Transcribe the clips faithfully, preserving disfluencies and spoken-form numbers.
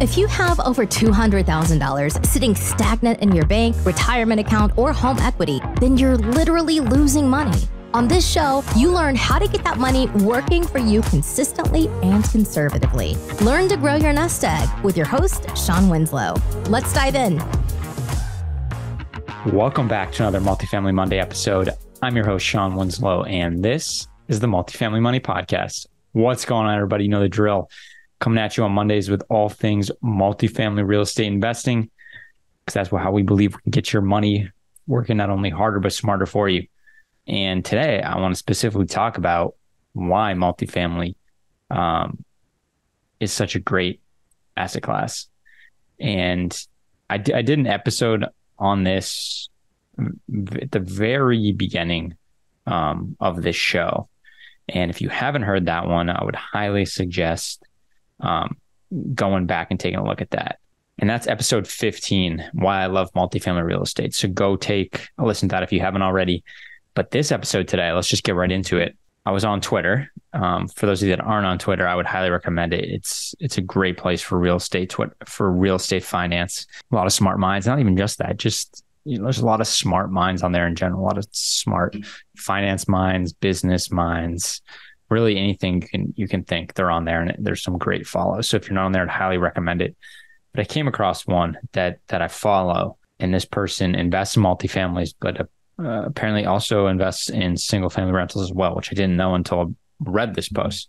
If you have over two hundred thousand dollars sitting stagnant in your bank, retirement account, or home equity, then you're literally losing money. On this show, you learn how to get that money working for you consistently and conservatively. Learn to grow your nest egg with your host, Shawn Winslow. Let's dive in. Welcome back to another Multifamily Monday episode. I'm your host, Shawn Winslow, and this is the Multifamily Money Podcast. What's going on, everybody? You know the drill. Coming at you on Mondays with all things multifamily real estate investing, because that's how we believe we can get your money working not only harder, but smarter for you. And today I want to specifically talk about why multifamily um, is such a great asset class. And I, d- I did an episode on this v- at the very beginning um, of this show. And if you haven't heard that one, I would highly suggest Um, going back and taking a look at that. And that's episode fifteen, Why I Love Multifamily Real Estate. So go take a listen to that if you haven't already. But this episode today, let's just get right into it. I was on Twitter. Um, for those of you that aren't on Twitter, I would highly recommend it. It's it's a great place for real estate, twi- for real estate finance. A lot of smart minds, not even just that, just you know, there's a lot of smart minds on there in general, a lot of smart finance minds, business minds, really anything you can you can think, they're on there, and there's some great follows. So if you're not on there, I'd highly recommend it. But I came across one that that I follow, and this person invests in multifamilies, but uh, apparently also invests in single family rentals as well, which I didn't know until I read this post.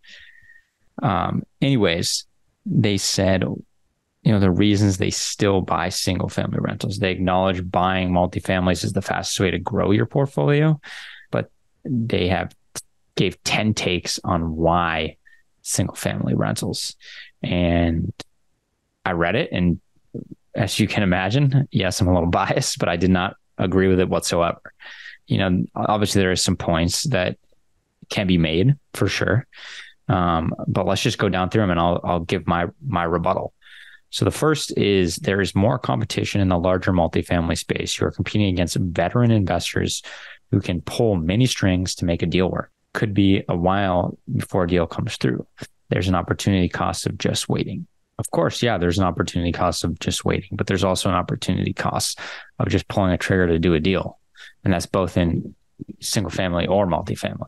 Um, anyways, they said, you know, the reasons they still buy single family rentals. They acknowledge buying multifamilies is the fastest way to grow your portfolio, but they have gave ten takes on why single family rentals. And I read it, and as you can imagine, yes, I'm a little biased, but I did not agree with it whatsoever. You know, obviously there are some points that can be made for sure. Um, but let's just go down through them, and I'll, I'll give my, my rebuttal. So the first is there is more competition in the larger multifamily space. You are competing against veteran investors who can pull many strings to make a deal work. Could be a while before a deal comes through. There's an opportunity cost of just waiting. Of course, yeah, there's an opportunity cost of just waiting, but there's also an opportunity cost of just pulling a trigger to do a deal. And that's both in single family or multifamily.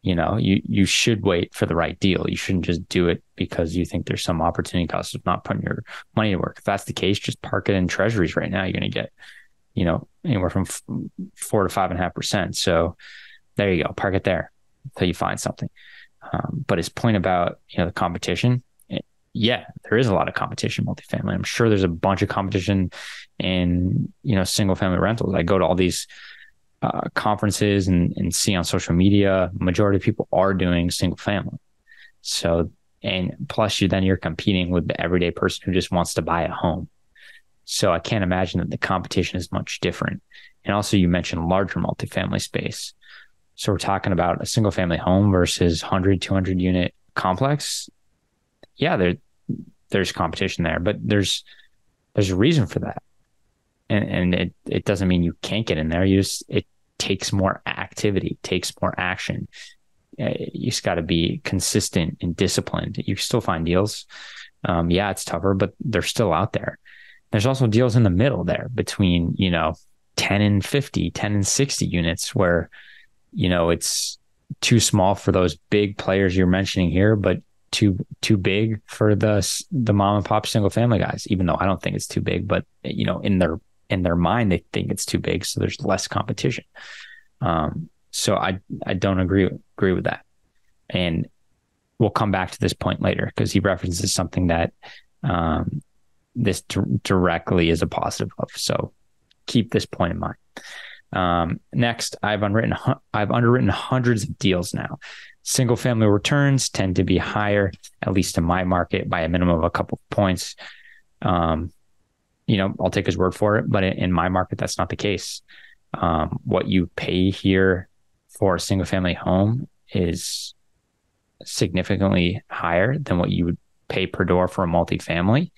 You know, you, you should wait for the right deal. You shouldn't just do it because you think there's some opportunity cost of not putting your money to work. If that's the case, just park it in treasuries right now. You're going to get, you know, anywhere from f- four to five and a half percent. So there you go. Park it there until you find something. Um, but his point about, you know, the competition, it, yeah, there is a lot of competition in multifamily. I'm sure there's a bunch of competition in, you know, single family rentals. I go to all these uh, conferences and, and see on social media, majority of people are doing single family. So, and plus you, then you're competing with the everyday person who just wants to buy a home. So I can't imagine that the competition is much different. And also you mentioned larger multifamily space. So we're talking about a single family home versus one hundred, two hundred unit complex. Yeah, there, there's competition there, but there's there's a reason for that. And and it, it doesn't mean you can't get in there. You just, it takes more activity, takes more action. You just got to be consistent and disciplined. You still find deals. Um, yeah, it's tougher, but they're still out there. There's also deals in the middle there between, you know, ten and fifty, ten and sixty units where, you know, it's too small for those big players you're mentioning here, but too too big for the the mom and pop single family guys. Even though I don't think it's too big, but you know, in their in their mind they think it's too big, so there's less competition. Um, so I I don't agree agree with that, and we'll come back to this point later because he references something that um, this d- directly is a positive of. So keep this point in mind. Um, next, I've unwritten, I've underwritten hundreds of deals now. Single family returns tend to be higher, at least in my market, by a minimum of a couple of points. Um, you know, I'll take his word for it, but in my market, that's not the case. Um, what you pay here for a single family home is significantly higher than what you would pay per door for a multifamily.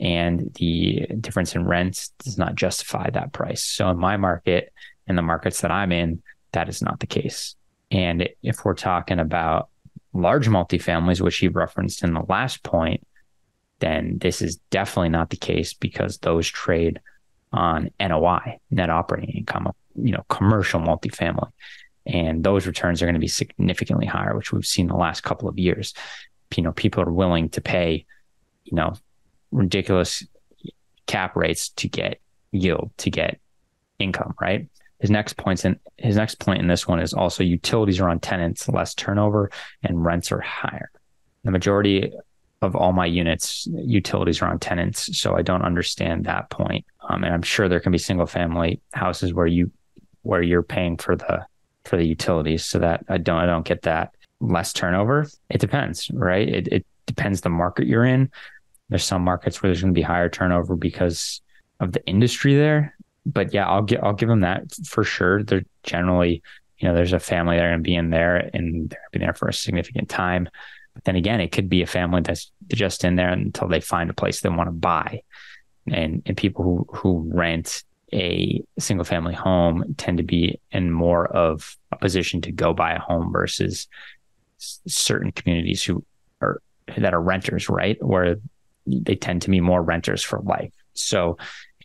And the difference in rent does not justify that price. So in my market, in the markets that I'm in, that is not the case. And if we're talking about large multifamilies, which he referenced in the last point, then this is definitely not the case, because those trade on N O I, net operating income, you know, commercial multifamily. And those returns are going to be significantly higher, which we've seen the last couple of years. You know, people are willing to pay, you know, ridiculous cap rates to get yield, to get income, right? His next point's in, his next point in this one is also utilities are on tenants, less turnover, and rents are higher. The majority of all my units, utilities are on tenants, so I don't understand that point. Um, and I'm sure there can be single family houses where you where you're paying for the for the utilities. So that I don't I don't get that. Less turnover, it depends, right? It it depends the market you're in. There's some markets where there's going to be higher turnover because of the industry there. But yeah, I'll get I'll give them that for sure. They're generally, you know, there's a family that are going to be in there and they're going to be there for a significant time. But then again, it could be a family that's just in there until they find a place they want to buy. And and people who who rent a single family home tend to be in more of a position to go buy a home versus certain communities who are that are renters, right? Where they tend to be more renters for life. So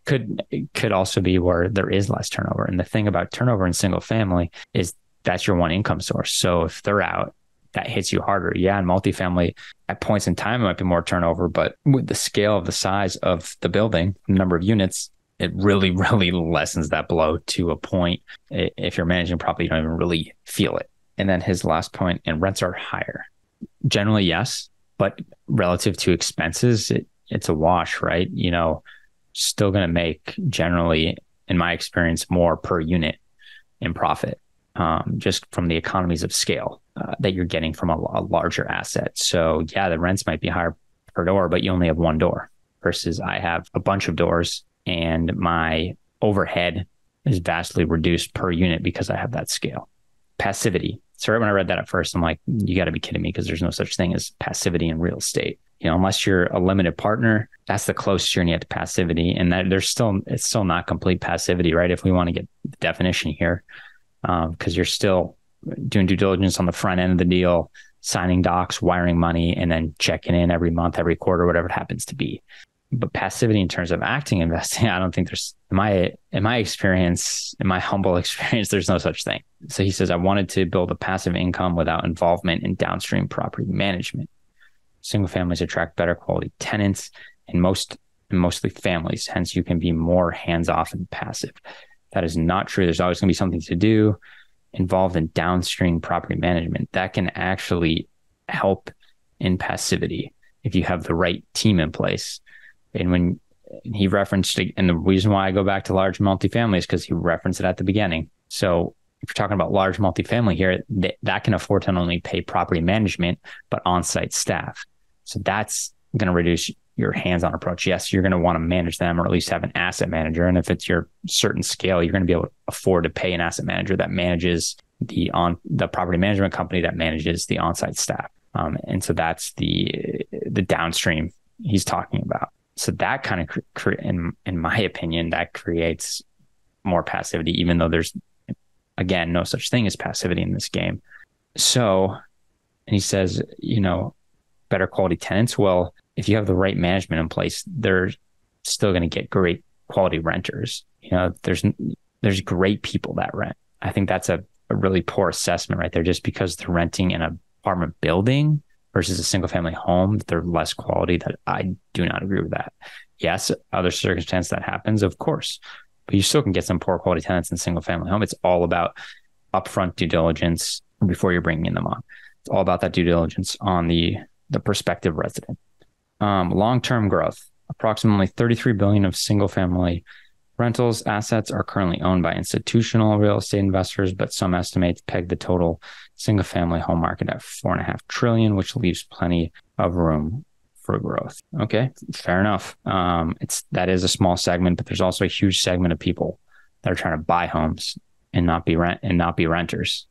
could could also be where there is less turnover. And the thing about turnover in single family is that's your one income source. So if they're out, that hits you harder. Yeah, in multifamily, at points in time, it might be more turnover, but with the scale of the size of the building, the number of units, it really, really lessens that blow to a point. If you're managing properly, you don't even really feel it. And then his last point, and rents are higher. Generally, yes, but relative to expenses, it, it's a wash, right? You know, still going to make generally, in my experience, more per unit in profit, um, just from the economies of scale uh, that you're getting from a, a larger asset. So yeah, the rents might be higher per door, but you only have one door versus I have a bunch of doors and my overhead is vastly reduced per unit because I have that scale. Passivity. So right when I read that at first, I'm like, you got to be kidding me, because there's no such thing as passivity in real estate. You know, unless you're a limited partner, that's the closest you're going to get to passivity. And that there's still, it's still not complete passivity, right? If we want to get the definition here, um, because you're still doing due diligence on the front end of the deal, signing docs, wiring money, and then checking in every month, every quarter, whatever it happens to be. But passivity in terms of acting, investing, I don't think there's, in my, in my experience, in my humble experience, there's no such thing. So he says, I wanted to build a passive income without involvement in downstream property management. Single families attract better quality tenants and most and mostly families. Hence, you can be more hands-off and passive. That is not true. There's always going to be something to do involved in downstream property management that can actually help in passivity if you have the right team in place. And when he referenced, and the reason why I go back to large multifamily is because he referenced it at the beginning. So if you're talking about large multifamily here, th- that can afford to not only pay property management, but on-site staff. So that's going to reduce your hands-on approach. Yes, you're going to want to manage them, or at least have an asset manager. And if it's your certain scale, you're going to be able to afford to pay an asset manager that manages the on the property management company that manages the on-site staff. Um, and so that's the the downstream he's talking about. So that kind of, cre- cre- in in my opinion, that creates more passivity, even though there's, again, no such thing as passivity in this game. So, and he says, you know, better quality tenants. Well, if you have the right management in place, they're still going to get great quality renters. You know, there's there's great people that rent. I think that's a, a really poor assessment right there. Just because they're renting an apartment building versus a single family home, they're less quality. That I do not agree with that. Yes, other circumstance that happens, of course, but you still can get some poor quality tenants in single family home. It's all about upfront due diligence before you're bringing them on. It's all about that due diligence on the, the prospective resident. Um, long-term growth, approximately thirty-three billion dollars of single family rentals assets are currently owned by institutional real estate investors, but some estimates peg the total single family home market at four and a half trillion, which leaves plenty of room for growth. Okay, fair enough. Um, it's that is a small segment, but there's also a huge segment of people that are trying to buy homes and not be rent and not be renters,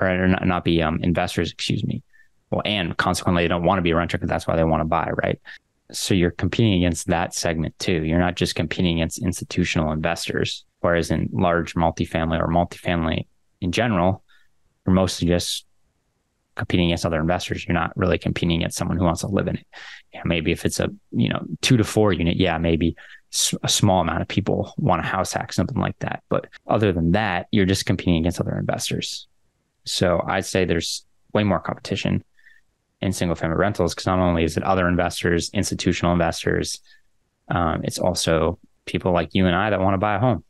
or, or not, not be um, investors, excuse me. Well, and consequently, they don't want to be a renter because that's why they want to buy, right? So you're competing against that segment too. You're not just competing against institutional investors, whereas in large multifamily or multifamily in general, you're mostly just competing against other investors. You're not really competing against someone who wants to live in it. You know, maybe if it's a, you know, two to four unit, yeah, maybe a small amount of people want a house hack, something like that. But other than that, you're just competing against other investors. So I'd say there's way more competition in single family rentals, because not only is it other investors, institutional investors, um, it's also people like you and I that want to buy a home.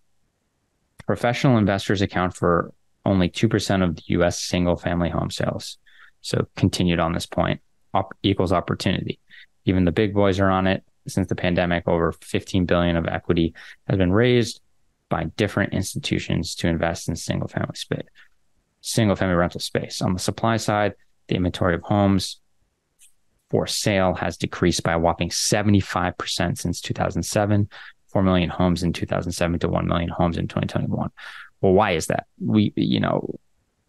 Professional investors account for only two percent of the U S single family home sales. So continued on this point, op- equals opportunity. Even the big boys are on it. Since the pandemic, over fifteen billion dollars of equity has been raised by different institutions to invest in single family space, single family rental space. On the supply side, the inventory of homes for sale has decreased by a whopping seventy-five percent since two thousand seven, four million homes in two thousand seven to one million homes in twenty twenty-one. Well, why is that? We, you know,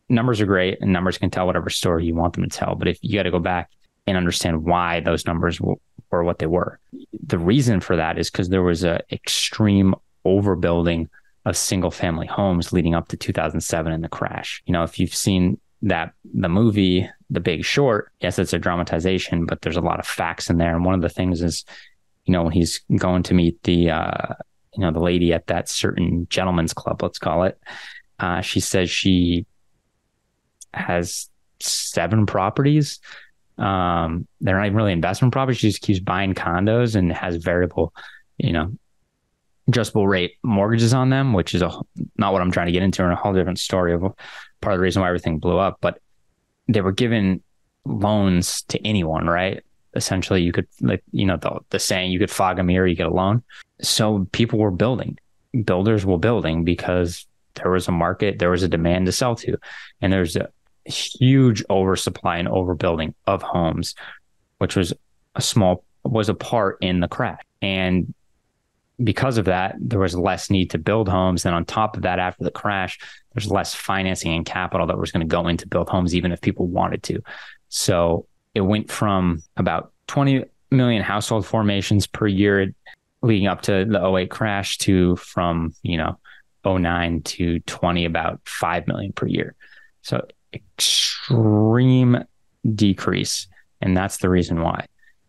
numbers are great, and numbers can tell whatever story you want them to tell. But if you got to go back and understand why those numbers were what they were. The reason for that is because there was an extreme overbuilding of single family homes leading up to two thousand seven and the crash. You know, if you've seen that, the movie, The Big Short, yes, it's a dramatization, but there's a lot of facts in there. And one of the things is, you know, when he's going to meet the, uh, you know, the lady at that certain gentleman's club, let's call it, uh, she says she has seven properties. Um, they're not even really investment properties. She just keeps buying condos and has variable, you know, adjustable rate mortgages on them, which is a, not what I'm trying to get into, and a whole different story of part of the reason why everything blew up. But they were given loans to anyone, right? Essentially, you could, like, you know, the, the saying, you could fog a mirror, you get a loan. So people were building, builders were building because there was a market, there was a demand to sell to, and there's a huge oversupply and overbuilding of homes, which was a small, was a part in the crash. And because of that, there was less need to build homes. And on top of that, after the crash, there's less financing and capital that was going to go into build homes, even if people wanted to. So it went from about twenty million household formations per year leading up to the oh eight crash to, from, you know, oh nine to twenty, about five million per year. So extreme decrease. And that's the reason why.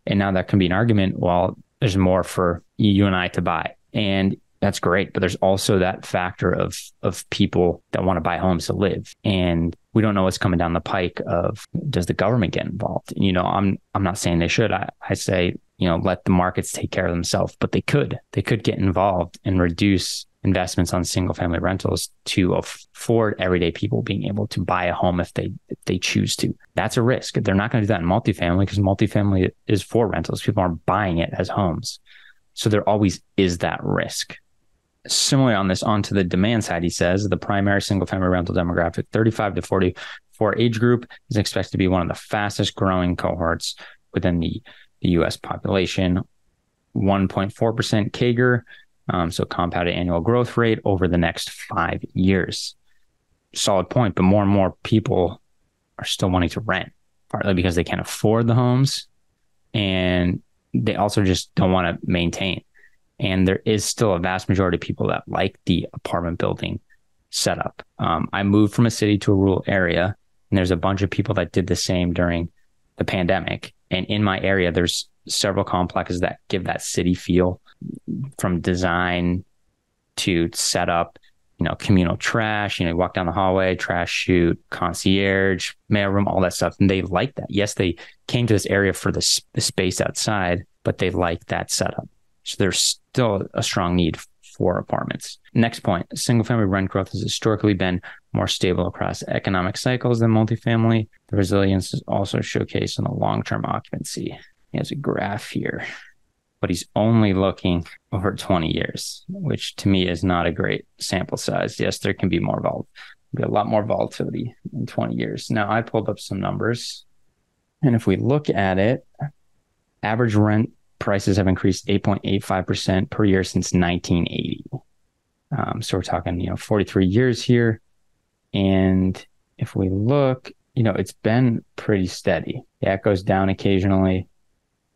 And now that can be an argument, well, there's more for you and I to buy. And that's great. But there's also that factor of, of people that want to buy homes to live. And we don't know what's coming down the pike of, does the government get involved? You know, I'm, I'm not saying they should. I, I say, you know, let the markets take care of themselves, but they could, they could get involved and reduce investments on single family rentals to afford everyday people being able to buy a home if they, if they choose to. That's a risk. They're not going to do that in multifamily, because multifamily is for rentals. People aren't buying it as homes. So there always is that risk. Similarly on this, onto the demand side, he says the primary single family rental demographic, thirty-five to forty-four age group, is expected to be one of the fastest growing cohorts within the, the U S population. one point four percent C A G R, um, so compounded annual growth rate over the next five years. Solid point, but more and more people are still wanting to rent, partly because they can't afford the homes, and they also just don't want to maintain. And there is still a vast majority of people that like the apartment building setup. Um, I moved from a city to a rural area, and there's a bunch of people that did the same during the pandemic. And in my area, there's several complexes that give that city feel, from design to setup, you know, communal trash, you know, you walk down the hallway, trash chute, concierge, mailroom, all that stuff. And they like that. Yes, they came to this area for the, sp- the space outside, but they like that setup. So there's still a strong need for apartments. Next point, single family rent growth has historically been more stable across economic cycles than multifamily. The resilience is also showcased in the long-term occupancy. He has a graph here, but he's only looking over twenty years, which to me is not a great sample size. Yes, there can be more vol- be a lot more volatility in twenty years. Now, I pulled up some numbers, and if we look at it, average rent prices have increased eight point eight five percent per year since nineteen eighty. Um, so we're talking, you know, forty-three years here. And if we look, you know, it's been pretty steady. Yeah, it goes down occasionally.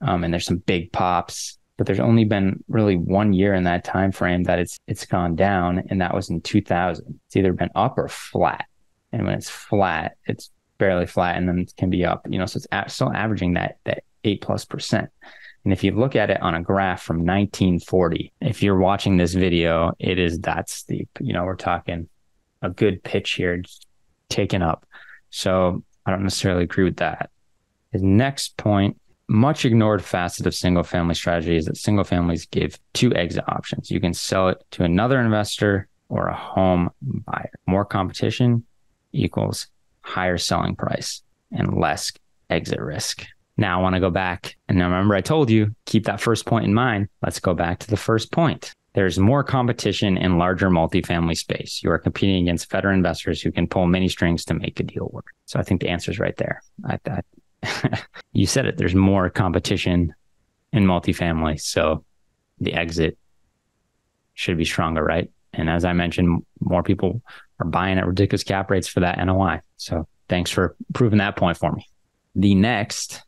Um, and there's some big pops, but there's only been really one year in that time frame that it's it's gone down, and that was in two thousand. It's either been up or flat. And when it's flat, it's barely flat and then can be up, you know, so it's a- still averaging that, that eight plus percent. And if you look at it on a graph from nineteen forty, if you're watching this video, it is that steep. You know, we're talking a good pitch here taken up. So I don't necessarily agree with that. His next point, much ignored facet of single family strategy is that single families give two exit options. You can sell it to another investor or a home buyer. More competition equals higher selling price and less exit risk. Now I want to go back, and now remember I told you, keep that first point in mind. Let's go back to the first point. There's more competition in larger multifamily space. You are competing against veteran investors who can pull many strings to make a deal work. So I think the answer is right there. I thought you said it. There's more competition in multifamily, so the exit should be stronger, right? And as I mentioned, more people are buying at ridiculous cap rates for that N O I. So thanks for proving that point for me. The next,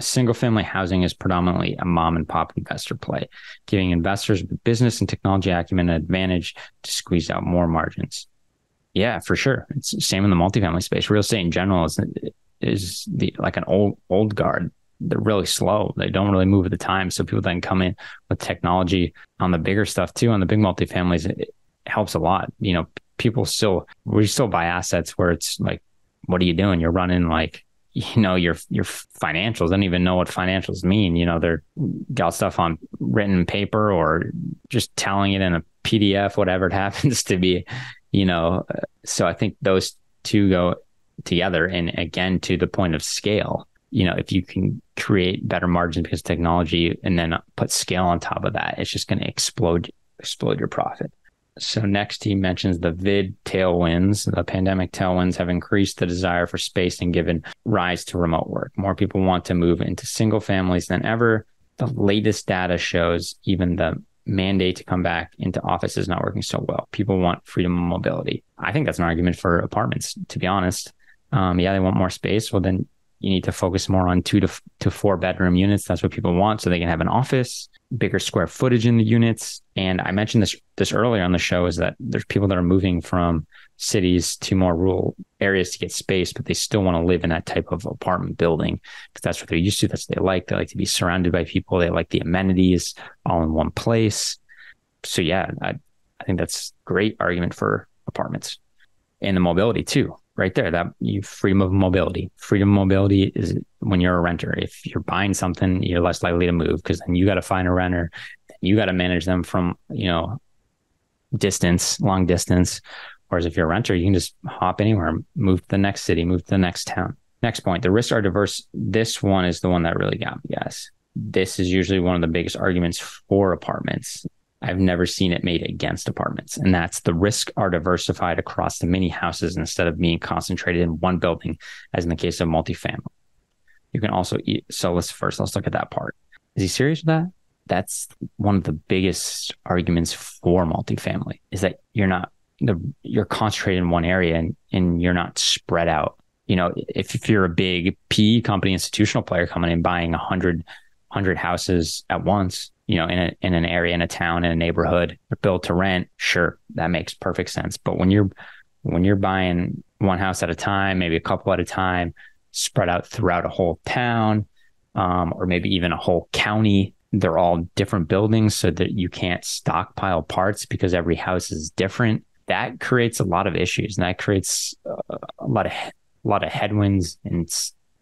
single family housing is predominantly a mom and pop investor play, giving investors with business and technology acumen an advantage to squeeze out more margins. Yeah, for sure. It's the same in the multifamily space. Real estate in general is, is the, like an old, old guard. They're really slow. They don't really move at the time. So people then come in with technology on the bigger stuff too, on the big multifamilies. It helps a lot. You know, people still, we still buy assets where it's like, what are you doing? You're running like, you know, your, your financials. I don't even know what financials mean. You know, they're got stuff on written paper or just telling it in a P D F, whatever it happens to be, you know? So I think those two go together. And again, to the point of scale, you know, if you can create better margins because technology and then put scale on top of that, it's just going to explode, explode your profit. So next he mentions the vid tailwinds. The pandemic tailwinds have increased the desire for space and given rise to remote work. More people want to move into single families than ever. The latest data shows even the mandate to come back into office is not working so well. People want freedom and mobility. I think that's an argument for apartments, to be honest. Um, yeah, they want more space. Well, then you need to focus more on two to f- to four bedroom units. That's what people want. So they can have an office, bigger square footage in the units. And I mentioned this this earlier on the show is that there's people that are moving from cities to more rural areas to get space, but they still want to live in that type of apartment building because that's what they're used to. That's what they like. They like to be surrounded by people. They like the amenities all in one place. So yeah, I, I think that's a great argument for apartments and the mobility too. Right there, that you freedom of mobility. Freedom of mobility is when you're a renter. If you're buying something, you're less likely to move because then you got to find a renter. You got to manage them from, you know, distance, long distance. Whereas if you're a renter, you can just hop anywhere, move to the next city, move to the next town. Next point, the risks are diverse. This one is the one that really got me, guys. This is usually one of the biggest arguments for apartments. I've never seen it made against apartments. And that's the risks are diversified across the many houses instead of being concentrated in one building, as in the case of multifamily. You can also eat. So let's first, let's look at that part. Is he serious with that? That's one of the biggest arguments for multifamily is that you're not, the, you're concentrated in one area and, and you're not spread out. You know, if, if you're a big P E company, institutional player coming in, buying a hundred, hundred houses at once, you know, in a, in an area, in a town, in a neighborhood, built to rent. Sure. That makes perfect sense. But when you're, when you're buying one house at a time, maybe a couple at a time, spread out throughout a whole town, um, or maybe even a whole county, they're all different buildings so that you can't stockpile parts because every house is different. That creates a lot of issues and that creates uh, a lot of, a lot of headwinds and,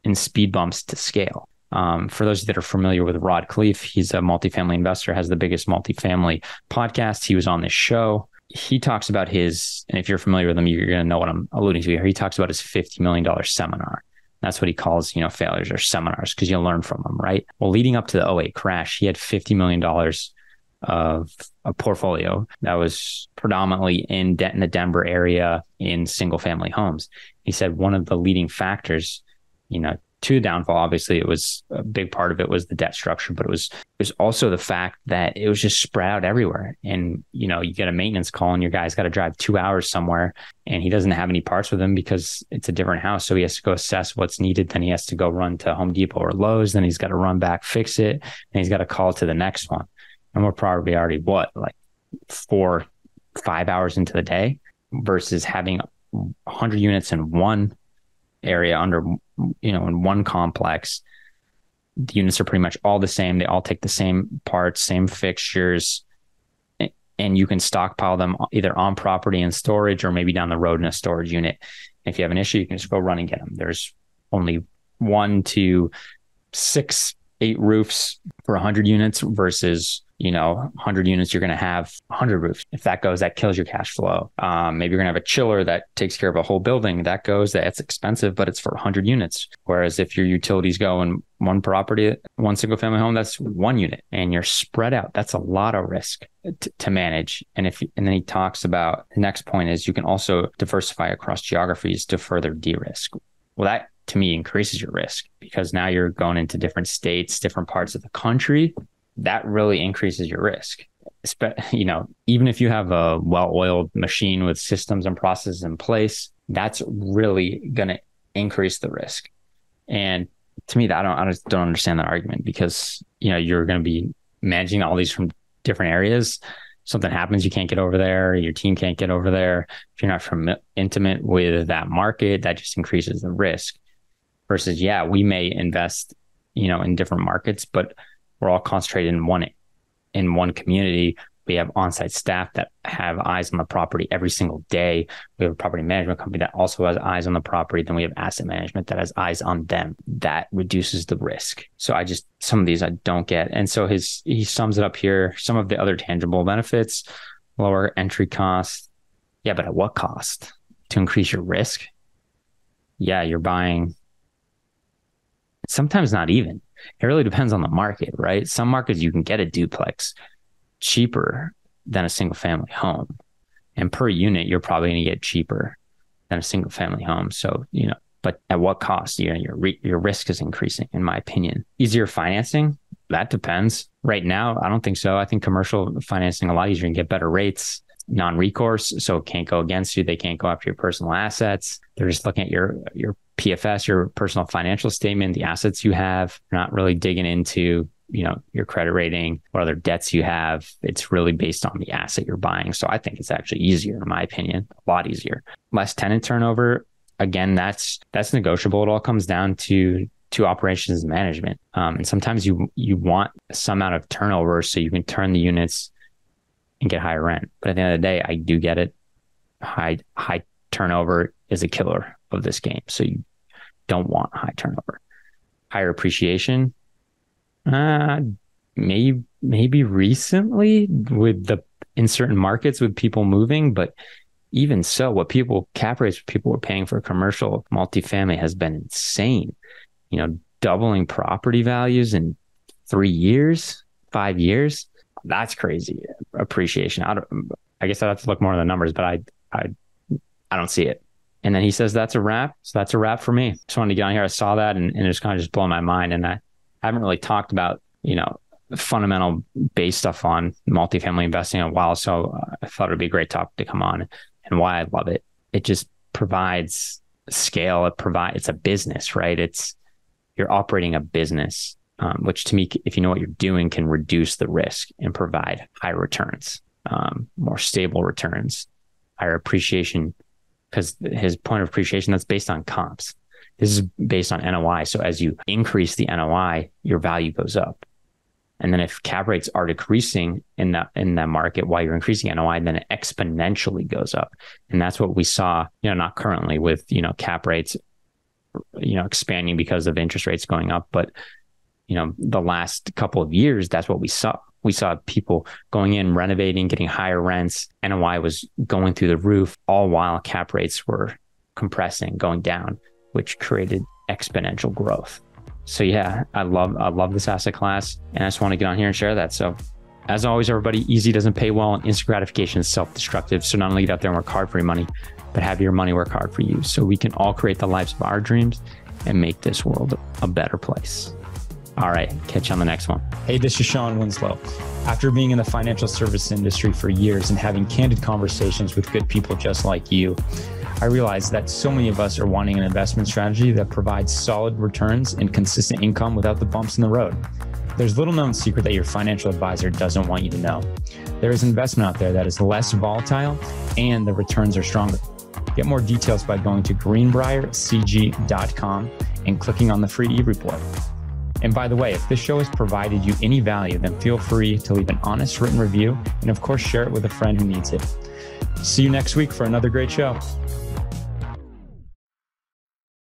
and speed bumps to scale. Um, for those that are familiar with Rod Khleif, he's a multifamily investor, has the biggest multifamily podcast. He was on this show. He talks about his, and if you're familiar with him, you're going to know what I'm alluding to here. He talks about his fifty million dollars seminar. That's what he calls, you know, failures or seminars because you'll learn from them, right? Well, leading up to the oh eight crash, he had fifty million dollars of a portfolio that was predominantly in, De- in the Denver area in single family homes. He said one of the leading factors, you know, to the downfall, obviously, it was a big part of it was the debt structure, but it was it was also the fact that it was just spread out everywhere. And, you know, you get a maintenance call and your guy's got to drive two hours somewhere and he doesn't have any parts with him because it's a different house. So he has to go assess what's needed. Then he has to go run to Home Depot or Lowe's. Then he's got to run back, fix it. And he's got to call to the next one. And we're probably already, what, like four, five hours into the day versus having one hundred units in one area under, you know, in one complex, the units are pretty much all the same. They all take the same parts, same fixtures, and you can stockpile them either on property in storage or maybe down the road in a storage unit. If you have an issue, you can just go run and get them. There's only one to six, eight roofs for one hundred units versus, you know, one hundred units, you're going to have one hundred roofs. If that goes, that kills your cash flow. Um, maybe you're going to have a chiller that takes care of a whole building. That goes, that's expensive, but it's for one hundred units. Whereas if your utilities go in one property, one single family home, that's one unit and you're spread out. That's a lot of risk t- to manage. And if and then he talks about, the next point is you can also diversify across geographies to further de-risk. Well, that to me increases your risk because now you're going into different states, different parts of the country. That really increases your risk. You know, even if you have a well-oiled machine with systems and processes in place, that's really going to increase the risk. And to me, I don't, I just don't understand that argument because, you know, you're going to be managing all these from different areas. Something happens, you can't get over there. Your team can't get over there. If you're not from intimate with that market, that just increases the risk. Versus, yeah, we may invest, you know, in different markets, but we're all concentrated in one in one community. We have on-site staff that have eyes on the property every single day. We have a property management company that also has eyes on the property. Then we have asset management that has eyes on them. That reduces the risk. So I just, some of these I don't get. And so his he sums it up here. Some of the other tangible benefits, lower entry costs. Yeah, but at what cost? To increase your risk? Yeah, you're buying, sometimes not even. It really depends on the market, right? Some markets you can get a duplex cheaper than a single family home. And per unit, you're probably going to get cheaper than a single family home. So, you know, but at what cost? You know, your re- your risk is increasing, in my opinion. Easier financing? That depends. Right now, I don't think so. I think commercial financing a lot easier and get better rates. Non-recourse, so it can't go against you. They can't go after your personal assets. They're just looking at your your P F S, your personal financial statement, the assets you have. They're not really digging into, you know, your credit rating, what other debts you have. It's really based on the asset you're buying. So I think it's actually easier, in my opinion, a lot easier. Less tenant turnover. Again, that's that's negotiable. It all comes down to to operations and management. Um, and sometimes you you want some amount of turnover so you can turn the units and get higher rent. But at the end of the day, I do get it. High high turnover is a killer of this game. So you don't want high turnover. Higher appreciation. Uh, maybe, maybe recently with the, in certain markets with people moving, but even so, what people, cap rates people were paying for commercial multifamily has been insane. You know, doubling property values in three years, five years. That's crazy appreciation. I don't, I guess I have to look more at the numbers, but I, I, I don't see it. And then he says, that's a wrap. So that's a wrap for me. Just wanted to get on here. I saw that and, and it was kind of just blowing my mind. And I, I haven't really talked about, you know, fundamental base stuff on multifamily investing in a while. So I thought it'd be a great topic to come on and why I love it. It just provides scale. It provides, it's a business, right? It's, you're operating a business. Um, which to me, if you know what you're doing, can reduce the risk and provide higher returns, um, more stable returns, higher appreciation. Because his point of appreciation, that's based on comps. This is based on N O I. So as you increase the N O I, your value goes up. And then if cap rates are decreasing in that in that market while you're increasing N O I, then it exponentially goes up. And that's what we saw, you know, not currently with, you know, cap rates, you know, expanding because of interest rates going up, but you know, the last couple of years, that's what we saw. We saw people going in, renovating, getting higher rents. N O I was going through the roof, all while cap rates were compressing, going down, which created exponential growth. So yeah, I love, I love this asset class, and I just want to get on here and share that. So as always, everybody, easy doesn't pay well, and instant gratification is self-destructive. So not only get out there and work hard for your money, but have your money work hard for you, so we can all create the lives of our dreams and make this world a better place. All right, catch you on the next one. Hey, this is Shawn Winslow. After being in the financial service industry for years and having candid conversations with good people just like you, I realized that so many of us are wanting an investment strategy that provides solid returns and consistent income without the bumps in the road. There's little known secret that your financial advisor doesn't want you to know. There is investment out there that is less volatile and the returns are stronger. Get more details by going to greenbriar c g dot com and clicking on the free e-report. And by the way, if this show has provided you any value, then feel free to leave an honest written review and of course, share it with a friend who needs it. See you next week for another great show.